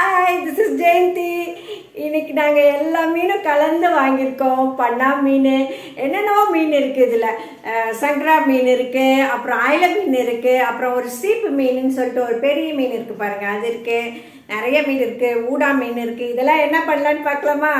Hi, this is Jayanti. இன்னைக்கு நாங்க எல்லா மீனும் கலந்து வாங்கி இருக்கோம். பன்னா மீன், என்னென்ன மீன் இருக்கு இதுல. சங்கரா மீன் இருக்கு, அப்புறம் ஆயில மீன் இருக்கு, அப்புறம் ஒரு சீப்பு மீன்னு சொல்லிட்டு ஒரு பெரிய மீன் இருக்கு பாருங்க, அது இருக்கு. நிறைய மீன் இருக்கு, ஊடா மீன் இருக்கு. இதெல்லாம் என்ன பண்ணலாம்னு பார்க்கலாமா?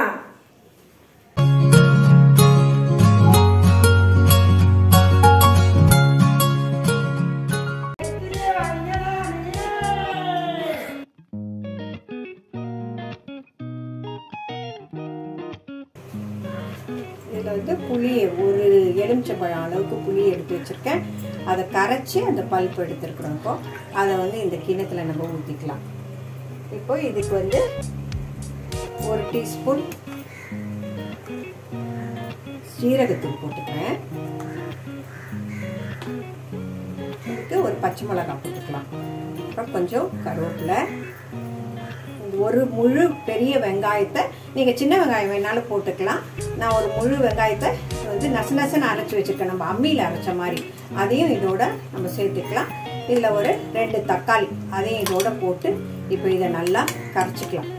இதில் வந்து புளி, ஒரு எலுமிச்சம்பழம் அளவுக்கு புளி எடுத்து வச்சுருக்கேன். அதை கரைச்சி அந்த பல்ப்பு எடுத்துருக்குறோம்ப்போ அதை வந்து இந்த கிண்ணத்தில் நம்ம ஊற்றிக்கலாம். இப்போ இதுக்கு வந்து ஒரு டீஸ்பூன் சீரகத்தூள் போட்டுக்கிறேன். இதுக்கு ஒரு பச்சை மிளகாய் போட்டுக்கலாம். அப்புறம் கொஞ்சம் கருவேப்பிலை, ஒரு முழு பெரிய வெங்காயத்தை, நீங்கள் சின்ன வெங்காயம் வேணாலும் போட்டுக்கலாம். நான் ஒரு முழு வெங்காயத்தை வந்து நசுநசுன்னு அரைச்சி வச்சுருக்கேன், நம்ம அம்மியில் அரைச்ச மாதிரி. அதையும் இதோட நம்ம சேர்த்துக்கலாம். இதில் ஒரு 2 தக்காளி, அதையும் இதோட போட்டு இப்போ இதை நல்லா கரைச்சிக்கலாம்.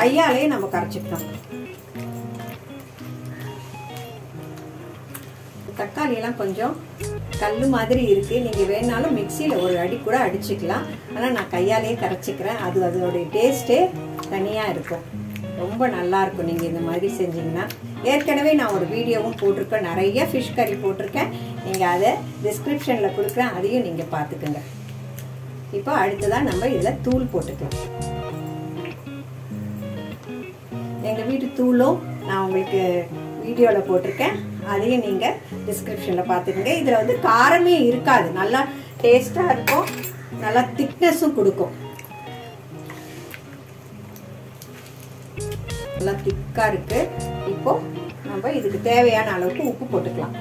கையாலேயே நம்ம கரைச்சிக்கலாம். தக்காளியெல்லாம் கொஞ்சம் கல் மாதிரி இருக்குது, நீங்கள் வேணாலும் மிக்சியில் ஒரு அடி கூட அடிச்சுக்கலாம். ஆனால் நான் கையாலேயே கரைச்சிக்கிறேன். அதோடைய டேஸ்ட்டே தனியாக இருக்கும், ரொம்ப நல்லாயிருக்கும். நீங்கள் இந்த மாதிரி செஞ்சிங்கன்னா, ஏற்கனவே நான் ஒரு வீடியோவும் போட்டிருக்கேன், நிறைய ஃபிஷ் கறி போட்டிருக்கேன். நீங்கள் அதை டிஸ்கிரிப்ஷனில் கொடுக்குறேன், அதையும் நீங்கள் பார்த்துக்குங்க. இப்போ அடுத்ததாக நம்ம இதில் தூள் போட்டுக்கலாம். எங்கள் வீட்டு தூளும் நான் உங்களுக்கு வீடியோவில் போட்டிருக்கேன், அதையும் நீங்கள் டிஸ்கிரிப்ஷனில் பார்த்துக்கோங்க. இதில் வந்து காரமே இருக்காது, நல்லா டேஸ்ட்டாக இருக்கும், நல்லா திக்னஸும் கொடுக்கும். நல்லா திக்காக இருக்குது. இப்போது நம்ம இதுக்கு தேவையான அளவுக்கு உப்பு போட்டுக்கலாம்.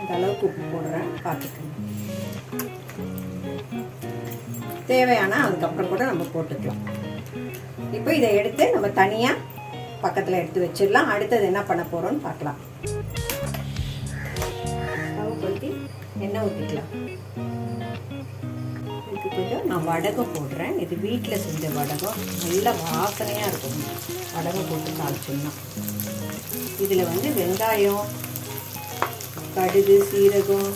இந்த அளவுக்கு உப்பு போடுறேன், பார்த்துக்கோங்க. தேவையான அதுக்கப்புறம் கூட நம்ம போட்டுக்கலாம். இப்போ இதை எடுத்து நம்ம தனியாக பக்கத்தில் எடுத்து வச்சிடலாம். அடுத்தது என்ன பண்ண போகிறோம்னு பார்க்கலாம். எண்ணெய் ஊற்றிக்கலாம். இதுக்கு கொஞ்சம் நான் வடகம் போடுறேன், இது வீட்டில் செஞ்ச வடகம், நல்லா வாசனையாக இருக்கும். வடகம் போட்டு தாளிச்சோம்னா இதில் வந்து வெங்காயம், கடுகு, சீரகம்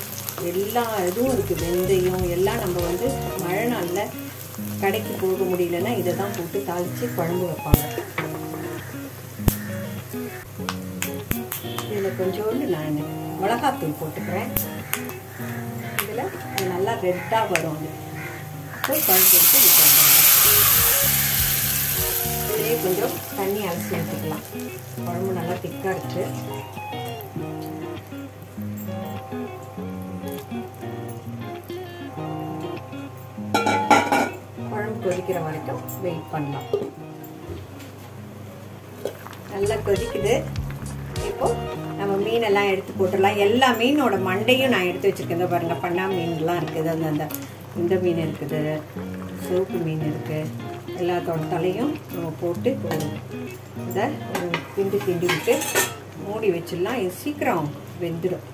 எல்லா இதுவும் இருக்குது. வெந்தயம் எல்லாம் நம்ம வந்து மழை நாளில் கடைக்கு போக முடியலன்னா இதை தான் போட்டு தாளித்து குழம்பு வைப்பாங்க. இதில் கொஞ்சோண்டு நான் மிளகாத்தூள் போட்டுக்கிறேன். இதில் நல்லா ரெட்டாக வரும், அது குழம்பு எடுத்து விட்டுருவாங்க. இதுலேயே கொஞ்சம் தண்ணி அலசி எடுத்துக்கலாம், குழம்பு நல்லா திக்காக இருக்குது. குழம்பு கொதிக்கிற வரைக்கும் வெயிட் பண்ணலாம். நல்லா கொதிக்குது. இப்போது நம்ம மீனெல்லாம் எடுத்து போட்டுடலாம். எல்லா மீனோட மண்டையும் நான் எடுத்து வச்சுருக்கேன். பாருங்கள், பண்ணா மீன்லாம் இருக்குது, அந்த அந்த இந்த மீன் இருக்குது, சோப்பு மீன் இருக்குது. எல்லாத்தோட தலையும் நம்ம போட்டு இதை கிண்டி கிண்டி விட்டு மூடி வச்சிடலாம். இது சீக்கிரம் வெந்துடும்.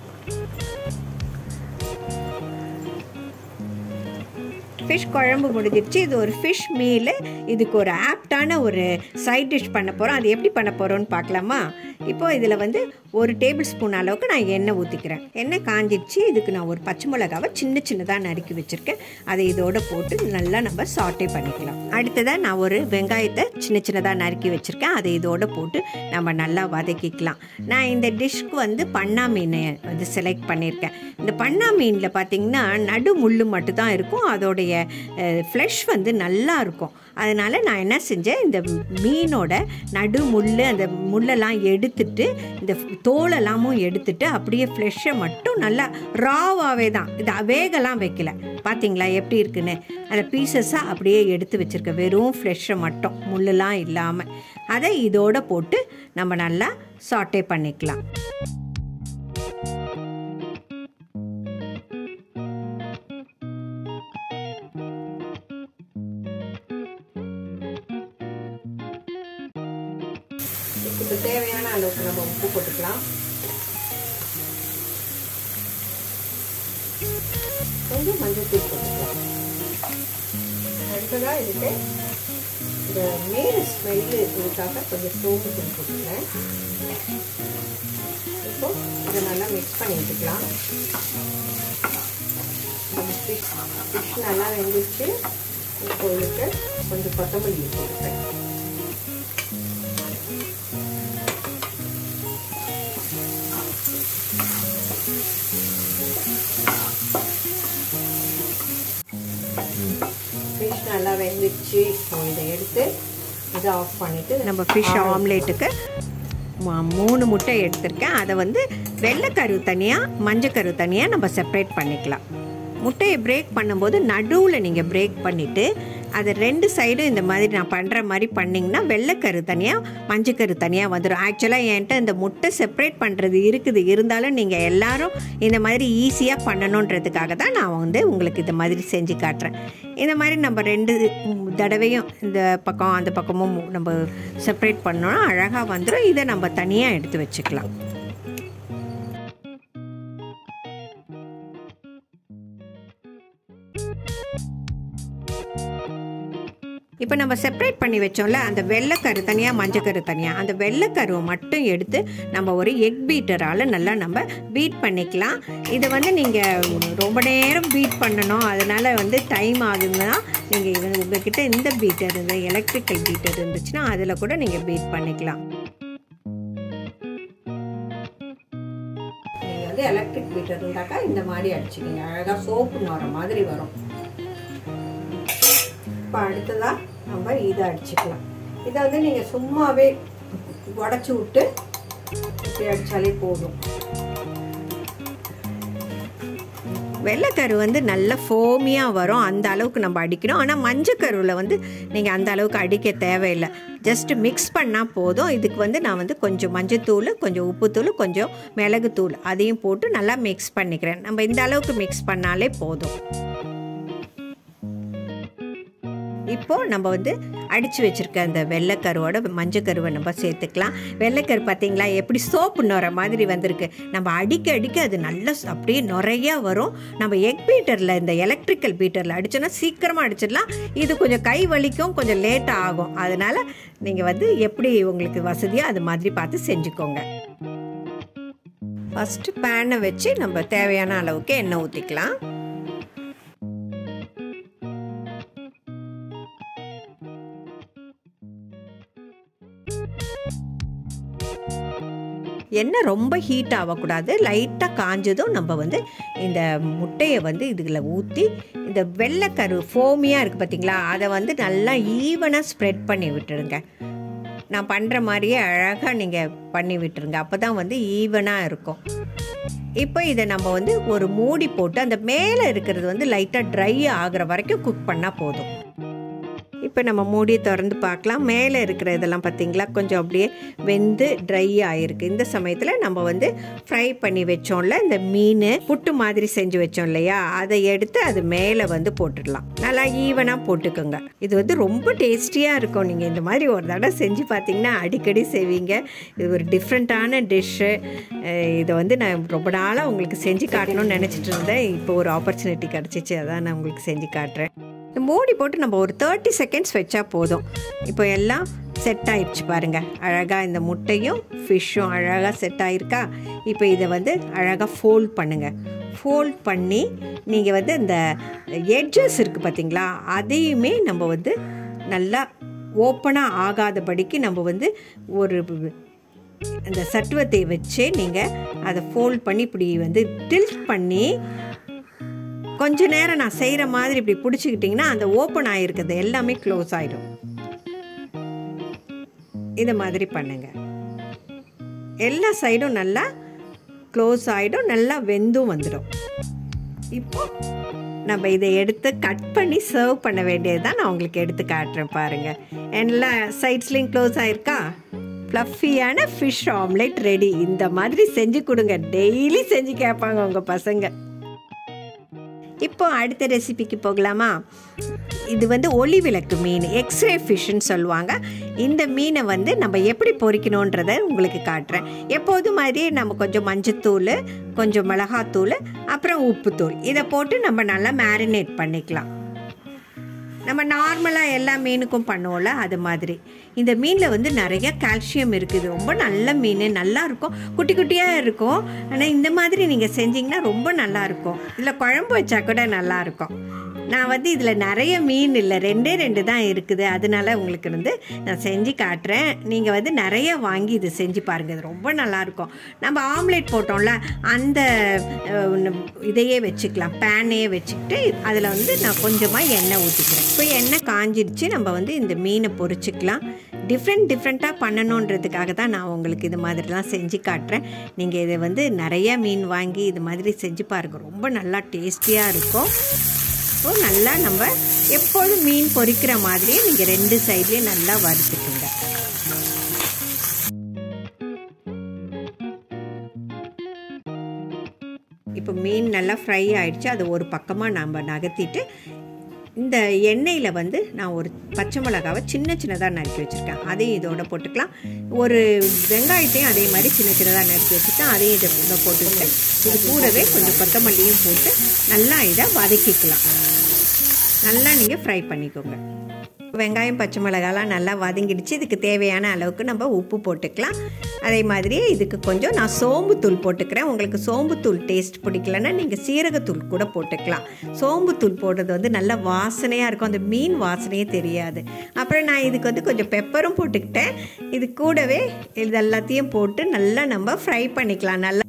ஃபிஷ் குழம்பு முடிஞ்சிடுச்சு. இது ஒரு ஃபிஷ் மீல். இதுக்கு ஒரு ஆப்டான ஒரு சைட் டிஷ் பண்ண போகிறோம். அது எப்படி பண்ண போகிறோன்னு பார்க்கலாமா? இப்போது இதில் வந்து ஒரு டேபிள் ஸ்பூன் அளவுக்கு நான் எண்ணெய் ஊற்றிக்கிறேன். எண்ணெய் காஞ்சிடுச்சு. இதுக்கு நான் ஒரு பச்சை மிளகாவை சின்ன சின்னதாக நறுக்கி வச்சுருக்கேன், அதை இதோடு போட்டு நல்லா நம்ம சாட்டே பண்ணிக்கலாம். அடுத்ததாக நான் ஒரு வெங்காயத்தை சின்ன சின்னதாக நறுக்கி வச்சுருக்கேன், அதை இதோடு போட்டு நம்ம நல்லா வதக்கிக்கலாம். நான் இந்த டிஷ்க்கு வந்து பண்ணா மீனை வந்து செலக்ட் பண்ணியிருக்கேன். இந்த பண்ணா மீனில் பார்த்திங்கன்னா நடு முள்ளு மட்டும்தான் இருக்கும், அதோடைய ஃப்ளஷ் வந்து நல்லா இருக்கும். அதனால் நான் என்ன செஞ்சேன், இந்த மீனோட நடு முள், அந்த முள்ளெல்லாம் எடுத்துட்டு, இந்த தோலெல்லாமும் எடுத்துட்டு, அப்படியே ஃப்ளஷை மட்டும் நல்லா ராவாகவே தான், இது வேகலாம் வைக்கல. பார்த்தீங்களா எப்படி இருக்குன்னு? அந்த பீசஸாக அப்படியே எடுத்து வச்சுருக்க, வெறும் ஃப்ளஷை மட்டும், முள்ளெலாம் இல்லாமல். அதை இதோடு போட்டு நம்ம நல்லா சாட்டே பண்ணிக்கலாம். இப்போ தேவையான அளவுக்கு நம்ம உப்பு போட்டுக்கலாம். கொஞ்சம் மஞ்சள் தூள் போட்டுக்கலாம். அடுத்ததாக இதுக்கு இந்த மேல் ஸ்மெல் இருக்கிறதுக்காக கொஞ்சம் சோம்பு கொடுத்துருக்கேன். இப்போ இதை நல்லா மிக்ஸ் பண்ணிட்டுக்கலாம். ஃபிஷ் நல்லா வெந்துச்சு. இப்போ இதுக்கு கொஞ்சம் கொத்தமல்லி போட்டுருக்கேன். ஃபிஷ் நல்லா வெந்துச்சு. இப்போ இதை எடுத்து இதை ஆஃப் பண்ணிவிட்டு நம்ம ஃபிஷ் ஆம்லேட்டுக்கு 3 முட்டை எடுத்திருக்கேன். அதை வந்து வெள்ளைக்கரு தனியாக மஞ்சக்கரு தனியாக நம்ம செப்ரேட் பண்ணிக்கலாம். முட்டையை பிரேக் பண்ணும்போது நடுவில் நீங்கள் பிரேக் பண்ணிவிட்டு அதை 2 சைடும் இந்த மாதிரி நான் பண்ணுற மாதிரி பண்ணிங்கன்னா வெள்ளைக்கரு தனியாக மஞ்சக்கரு தனியாக வந்துடும். ஆக்சுவலாக என்கிட்ட இந்த முட்டை செப்ரேட் பண்ணுறது இருக்குது, இருந்தாலும் நீங்கள் எல்லோரும் இந்த மாதிரி ஈஸியாக பண்ணணுன்றதுக்காக தான் நான் வந்து உங்களுக்கு இந்த மாதிரி செஞ்சு காட்டுறேன். இந்த மாதிரி நம்ம 2 தடவையும் இந்த பக்கம் அந்த பக்கமும் நம்ம செப்ரேட் பண்ணோன்னா அழகாக வந்துடும். இதை நம்ம தனியாக எடுத்து வச்சுக்கலாம். இப்போ நம்ம செப்ரேட் பண்ணி வச்சோம்ல, அந்த வெள்ளைக்கரு தனியாக மஞ்சக்கரு தனியாக அந்த வெள்ளைக்கருவை மட்டும் எடுத்து நம்ம ஒரு எக் பீட்டரால் நல்லா நம்ம பீட் பண்ணிக்கலாம். இதை வந்து நீங்கள் ரொம்ப நேரம் பீட் பண்ணணும், அதனால் வந்து டைம் ஆகுதுன்னா நீங்கள் இவங்கக்கிட்ட இந்த பீட்டர் இந்த எலக்ட்ரிக்கல் பீட்டர் இருந்துச்சுன்னா அதில் கூட நீங்கள் பீட் பண்ணிக்கலாம். நீங்கள் வந்து எலக்ட்ரிக் பீட்டர் இருந்தாக்கா இந்த மாதிரி அடிச்சுக்கிங்க, அழகாக சோப்பு நோற மாதிரி வரும். இப்போ அடுத்ததாக நம்ம இதை அடிச்சுக்கலாம். இதை வந்து நீங்கள் சும்மாவே உடச்சி விட்டு இப்படி அடித்தாலே போதும். வெள்ளைக்கரு வந்து நல்ல ஃபோமியாக வரும், அந்த அளவுக்கு நம்ம அடிக்கணும். ஆனால் மஞ்சக்கருவில் வந்து நீங்கள் அந்த அளவுக்கு அடிக்க தேவையில்லை, ஜஸ்ட்டு மிக்ஸ் பண்ணால் போதும். இதுக்கு வந்து நான் வந்து கொஞ்சம் மஞ்சத்தூள், கொஞ்சம் உப்புத்தூள், கொஞ்சம் மிளகுத்தூள் அதையும் போட்டு நல்லா மிக்ஸ் பண்ணிக்கிறேன். நம்ம இந்த அளவுக்கு மிக்ஸ் பண்ணாலே போதும். இப்போது நம்ம வந்து அடித்து வச்சுருக்க அந்த வெள்ளைக்கருவோட மஞ்சக்கருவை நம்ம சேர்த்துக்கலாம். வெள்ளைக்கரு பார்த்திங்களா எப்படி சோப்பு நுற மாதிரி வந்திருக்கு. நம்ம அடிக்க அடிக்க அது நல்லா அப்படியே நிறையா வரும். நம்ம எக் பீட்டரில் இந்த எலக்ட்ரிக்கல் பீட்டரில் அடித்தோன்னா சீக்கிரமாக அடிச்சிடலாம். இது கொஞ்சம் கை வலிக்கும், கொஞ்சம் லேட்டாக ஆகும். அதனால் நீங்கள் வந்து எப்படி உங்களுக்கு வசதியாக அது மாதிரி பார்த்து செஞ்சுக்கோங்க. ஃபஸ்ட்டு பேனை வச்சு நம்ம தேவையான அளவுக்கு எண்ணெய் ஊற்றிக்கலாம். எண்ணெய் ரொம்ப ஹீட் ஆகக்கூடாது, லைட்டாக காஞ்சதும் நம்ம வந்து இந்த முட்டையை வந்து இதில் ஊற்றி இந்த வெள்ளைக்கரு ஃபோமியாக இருக்குது பார்த்திங்களா, அதை வந்து நல்லா ஈவனாக ஸ்ப்ரெட் பண்ணி விட்டுருங்க. நான் பண்ணுற மாதிரியே அழகாக நீங்கள் பண்ணி விட்டுருங்க, அப்போ தான் வந்து ஈவனாக இருக்கும். இப்போ இதை நம்ம வந்து ஒரு மூடி போட்டு அந்த மேலே இருக்கிறது வந்து லைட்டாக ட்ரை ஆகிற வரைக்கும் குக் பண்ணால் போதும். இப்போ நம்ம மூடி திறந்து பார்க்கலாம். மேலே இருக்கிற இதெல்லாம் பார்த்திங்களா கொஞ்சம் அப்படியே வெந்து ட்ரை ஆகிருக்கு. இந்த சமயத்தில் நம்ம வந்து ஃப்ரை பண்ணி வச்சோம்ல, இந்த மீன் புட்டு மாதிரி செஞ்சு வச்சோம் இல்லையா, அதை எடுத்து அது மேலே வந்து போட்டுடலாம். நல்லா ஈவனாக போட்டுக்கோங்க. இது வந்து ரொம்ப டேஸ்டியாக இருக்கும். நீங்கள் இந்த மாதிரி ஒரு தடவை செஞ்சு பார்த்திங்கன்னா அடிக்கடி செய்வீங்க. இது ஒரு டிஃப்ரெண்ட்டான டிஷ்ஷு. இதை வந்து நான் ரொம்ப நாளாக உங்களுக்கு செஞ்சு காட்டணும்னு நினச்சிட்டு இருந்தேன். இப்போ ஒரு ஆப்பர்ச்சுனிட்டி கிடச்சிச்சு, அதான் நான் உங்களுக்கு செஞ்சு காட்டுறேன். மூடி போட்டு நம்ம ஒரு 30 செகண்ட்ஸ் வச்சா போதும். இப்போ எல்லாம் செட் ஆயிடுச்சு பாருங்கள். அழகாக இந்த முட்டையும் ஃபிஷ்ஷும் அழகாக செட் ஆகிருக்கா. இப்போ இதை வந்து அழகாக ஃபோல்ட் பண்ணுங்கள். ஃபோல்ட் பண்ணி நீங்கள் வந்து இந்த எட்ஜஸ் இருக்குது பார்த்திங்களா, அதையுமே நம்ம வந்து நல்லா ஓப்பனாக ஆகாதபடிக்கு நம்ம வந்து ஒரு இந்த சட்டுவத்தை வச்சே நீங்கள் அதை ஃபோல்ட் பண்ணி இப்படி வந்து டில்ட் பண்ணி கொஞ்ச நேரம் நான் செய்கிற மாதிரி இப்படி பிடிச்சிக்கிட்டிங்கன்னா அந்த ஓப்பன் ஆகிருக்குது எல்லாமே க்ளோஸ் ஆகிடும். இதை மாதிரி பண்ணுங்கள். எல்லா சைடும் நல்லா க்ளோஸ் ஆகிடும், நல்லா வெந்தும் வந்துடும். இப்போ நம்ம இதை எடுத்து கட் பண்ணி சர்வ் பண்ண வேண்டியது தான். நான் உங்களுக்கு எடுத்து காட்டுறேன் பாருங்கள். எல்லா சைட்ஸ்லேயும் க்ளோஸ் ஆகிருக்கா. ஃப்ளஃபியான ஃபிஷ் ஆம்லெட் ரெடி. இந்த மாதிரி செஞ்சு கொடுங்க, டெய்லி செஞ்சு கேட்பாங்க உங்கள் பசங்க. இப்போ அடுத்த ரெசிபிக்கு போகலாமா? இது வந்து ஒளி விளக்கு மீன், எக்ஸ்ரே ஃபிஷ்ன்னு சொல்லுவாங்க. இந்த மீனை வந்து நம்ம எப்படி பொரிக்கணுன்றதை உங்களுக்கு காட்டுறேன். எப்போதும் மாதிரியே நம்ம கொஞ்சம் மஞ்சத்தூள், கொஞ்சம் மிளகாத்தூள், அப்புறம் உப்புத்தூள் இதை போட்டு நம்ம நல்லா மேரினேட் பண்ணிக்கலாம். நம்ம நார்மலாக எல்லா மீனுக்கும் பண்ணுவோம்ல அது மாதிரி இந்த மீனில் வந்து நிறைய கால்சியம் இருக்குது. ரொம்ப நல்ல மீன், நல்லா இருக்கும், குட்டி குட்டியாக இருக்கும். ஆனால் இந்த மாதிரி நீங்கள் செஞ்சிங்கன்னா ரொம்ப நல்லாயிருக்கும். இதில் குழம்பு வச்சா கூட நல்லாயிருக்கும். நான் வந்து இதில் நிறைய மீன் இல்லை, ரெண்டே தான் இருக்குது. அதனால உங்களுக்கு வந்து நான் செஞ்சு காட்டுறேன். நீங்கள் வந்து நிறைய வாங்கி இது செஞ்சு பாருங்கள், இது ரொம்ப நல்லாயிருக்கும். நம்ம ஆம்லேட் போட்டோம்ல அந்த இதையே வச்சுக்கலாம், பேனையே வச்சுக்கிட்டு அதில் வந்து நான் கொஞ்சமாக எண்ணெய் ஊற்றிக்கிறேன். இப்போ எண்ணெய் காஞ்சிடுச்சு, நம்ம வந்து இந்த மீனை பொரிச்சிக்கலாம். டிஃப்ரெண்ட்டாக பண்ணணுன்றதுக்காக தான் நான் உங்களுக்கு இது மாதிரிலாம் செஞ்சு காட்டுறேன். நீங்கள் இதை வந்து நிறையா மீன் வாங்கி இது மாதிரி செஞ்சு பாருங்கள், ரொம்ப நல்லா டேஸ்டியாக இருக்கும். ஸோ நல்லா நம்ம எப்போதும் மீன் பொரிக்கிற மாதிரியே நீங்கள் ரெண்டு சைட்லேயும் நல்லா வறுத்துக்குங்க. இப்போ மீன் நல்லா ஃப்ரை ஆகிடுச்சு, அது ஒரு பக்கமாக நம்ம நகர்த்திட்டு இந்த எண்ணெயில் வந்து நான் ஒரு பச்சை மிளகாவை சின்னதாக நறுக்கி வச்சுருக்கேன், அதையும் இதோட போட்டுக்கலாம். ஒரு வெங்காயத்தையும் அதே மாதிரி சின்னதாக நறுக்கி வச்சுருக்கேன், அதையும் இதை போட்டுக்கலாம். இது கூடவே கொஞ்சம் கொத்தமல்லியும் போட்டு நல்லா இதை வதக்கிக்கலாம். நல்லா நீங்கள் ஃப்ரை பண்ணிக்கோங்க. வெங்காயம் பச்சை மிளகாலாம் நல்லா வதங்கிடுச்சு. இதுக்கு தேவையான அளவுக்கு நம்ம உப்பு போட்டுக்கலாம். அதே மாதிரி இதுக்கு கொஞ்சம் நான் சோம்புத்தூள் போட்டுக்கிறேன். உங்களுக்கு சோம்புத்தூள் டேஸ்ட் பிடிக்கலன்னா நீங்கள் சீரகத்தூள் கூட போட்டுக்கலாம். சோம்புத்தூள் போடுறது வந்து நல்லா வாசனையாக இருக்கும், அந்த மீன் வாசனையே தெரியாது. அப்புறம் நான் இதுக்கு வந்து கொஞ்சம் பெப்பரும் போட்டுக்கிட்டேன். இது கூடவே இது எல்லாத்தையும் போட்டு நல்லா நம்ம ஃப்ரை பண்ணிக்கலாம். நல்லா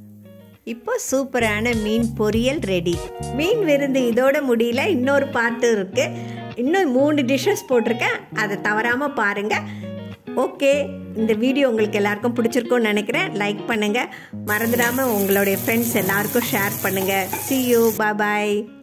இப்போ சூப்பரான மீன் பொரியல் ரெடி. மீன் விருந்து இதோட முடியல, இன்னொரு பார்ட்டு இருக்குது. இன்னும் 3 டிஷ்ஷஸ் போட்டிருக்கேன், அதை தவறாமல் பாருங்கள். ஓகே, இந்த வீடியோ உங்களுக்கு எல்லாருக்கும் பிடிச்சிருக்கும்னு நினைக்கிறேன். லைக் பண்ணுங்கள், மறந்துடாமல் உங்களுடைய ஃப்ரெண்ட்ஸ் எல்லாருக்கும் ஷேர் பண்ணுங்கள். See you, bye bye.